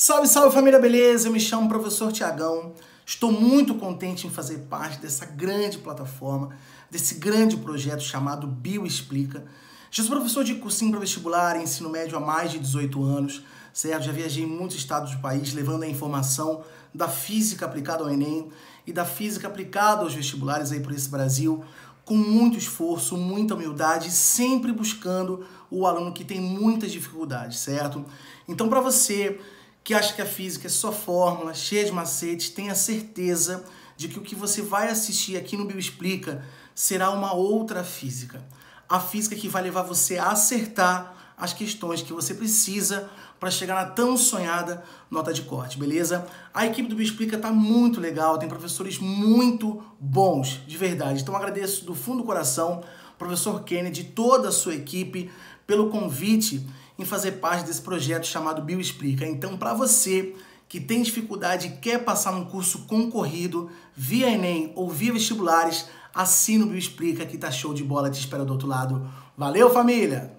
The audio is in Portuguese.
Salve, salve família, beleza? Eu me chamo professor Thiagão, estou muito contente em fazer parte dessa grande plataforma, desse grande projeto chamado Bioexplica. Já sou professor de cursinho para vestibular e ensino médio há mais de 18 anos, certo? Já viajei em muitos estados do país levando a informação da física aplicada ao Enem e da física aplicada aos vestibulares aí por esse Brasil, com muito esforço, muita humildade, sempre buscando o aluno que tem muitas dificuldades, certo? Então, para você que acha que a física é só fórmula, cheia de macetes, tenha certeza de que o que você vai assistir aqui no Bioexplica será uma outra física. A física que vai levar você a acertar as questões que você precisa para chegar na tão sonhada nota de corte, beleza? A equipe do Bioexplica está muito legal, tem professores muito bons, de verdade. Então agradeço do fundo do coração, professor Kennedy, toda a sua equipe, pelo convite em fazer parte desse projeto chamado Bioexplica. Então, para você que tem dificuldade e quer passar num curso concorrido via Enem ou via vestibulares, assina o Bioexplica que tá show de bola, te espera do outro lado. Valeu, família!